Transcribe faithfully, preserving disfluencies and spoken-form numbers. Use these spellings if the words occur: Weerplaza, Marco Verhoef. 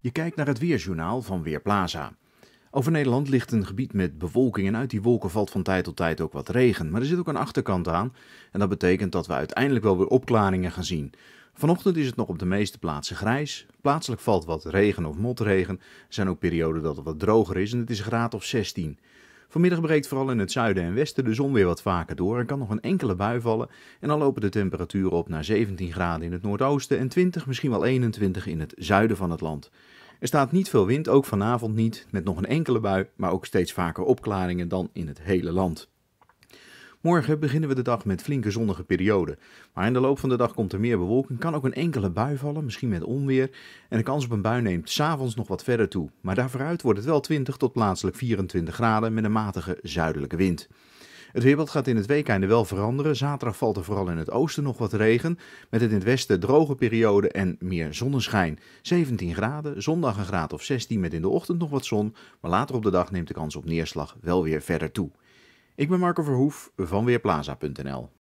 Je kijkt naar het weerjournaal van Weerplaza. Over Nederland ligt een gebied met bewolking en uit die wolken valt van tijd tot tijd ook wat regen. Maar er zit ook een achterkant aan en dat betekent dat we uiteindelijk wel weer opklaringen gaan zien. Vanochtend is het nog op de meeste plaatsen grijs. Plaatselijk valt wat regen of motregen. Er zijn ook perioden dat het wat droger is en het is een graad of zestien. Vanmiddag breekt vooral in het zuiden en westen de zon weer wat vaker door. Er kan nog een enkele bui vallen en dan lopen de temperaturen op naar zeventien graden in het noordoosten en twintig, misschien wel eenentwintig in het zuiden van het land. Er staat niet veel wind, ook vanavond niet, met nog een enkele bui, maar ook steeds vaker opklaringen dan in het hele land. Morgen beginnen we de dag met flinke zonnige perioden, maar in de loop van de dag komt er meer bewolking, kan ook een enkele bui vallen, misschien met onweer, en de kans op een bui neemt 's avonds nog wat verder toe. Maar daarvooruit wordt het wel twintig tot plaatselijk vierentwintig graden met een matige zuidelijke wind. Het weerbeeld gaat in het weekende wel veranderen. Zaterdag valt er vooral in het oosten nog wat regen, met het in het westen droge periode en meer zonneschijn. zeventien graden, zondag een graad of zestien met in de ochtend nog wat zon, maar later op de dag neemt de kans op neerslag wel weer verder toe. Ik ben Marco Verhoef van Weerplaza punt n l.